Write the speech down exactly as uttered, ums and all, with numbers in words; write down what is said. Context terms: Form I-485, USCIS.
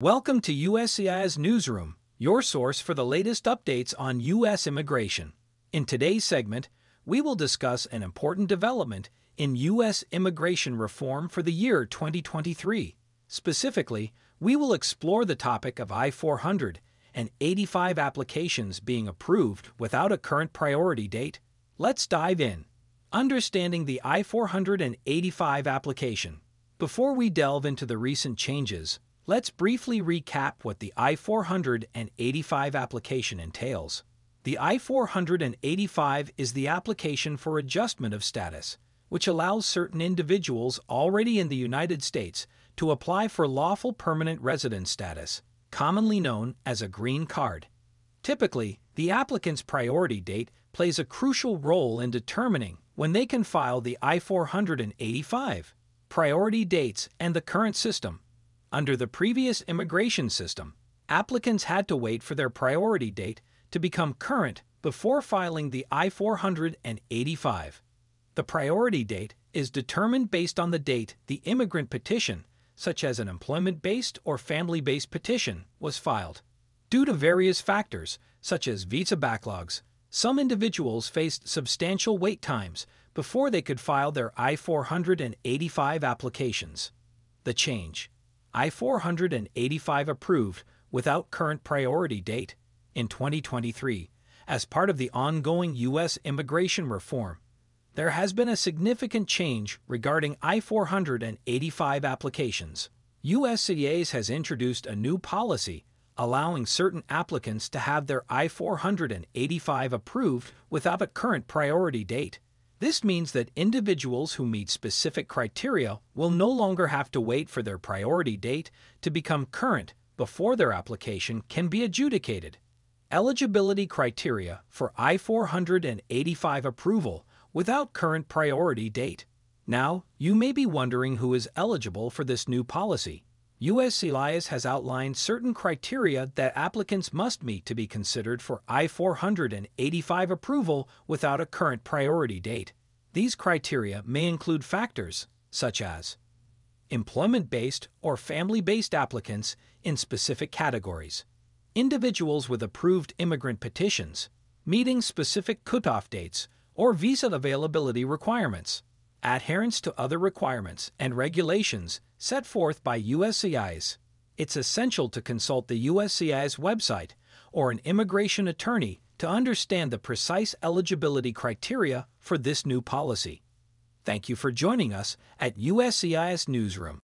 Welcome to U S C I S Newsroom, your source for the latest updates on U S immigration. In today's segment, we will discuss an important development in U S immigration reform for the year twenty twenty-three. Specifically, we will explore the topic of I four eighty-five applications being approved without a current priority date. Let's dive in. Understanding the I four eighty-five application. Before we delve into the recent changes, let's briefly recap what the I four eighty-five application entails. The I four eighty-five is the application for adjustment of status, which allows certain individuals already in the United States to apply for lawful permanent resident status, commonly known as a green card. Typically, the applicant's priority date plays a crucial role in determining when they can file the I four eighty-five. Priority dates and the current system. Under the previous immigration system, applicants had to wait for their priority date to become current before filing the I four eighty-five. The priority date is determined based on the date the immigrant petition, such as an employment-based or family-based petition, was filed. Due to various factors, such as visa backlogs, some individuals faced substantial wait times before they could file their I four eighty-five applications. The change. I four eighty-five approved without current priority date. In twenty twenty-three, as part of the ongoing U S immigration reform, there has been a significant change regarding I four eighty-five applications. U S C I S has introduced a new policy allowing certain applicants to have their I four eighty-five approved without a current priority date. This means that individuals who meet specific criteria will no longer have to wait for their priority date to become current before their application can be adjudicated. Eligibility criteria for I four eighty-five approval without current priority date. Now, you may be wondering who is eligible for this new policy. U S C I S has outlined certain criteria that applicants must meet to be considered for I four eighty-five approval without a current priority date. These criteria may include factors such as employment-based or family-based applicants in specific categories, individuals with approved immigrant petitions, meeting specific cutoff dates, or visa availability requirements. Adherence to other requirements and regulations set forth by U S C I S. It's essential to consult the U S C I S website or an immigration attorney to understand the precise eligibility criteria for this new policy. Thank you for joining us at U S C I S Newsroom.